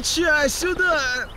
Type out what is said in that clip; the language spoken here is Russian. Качай сюда!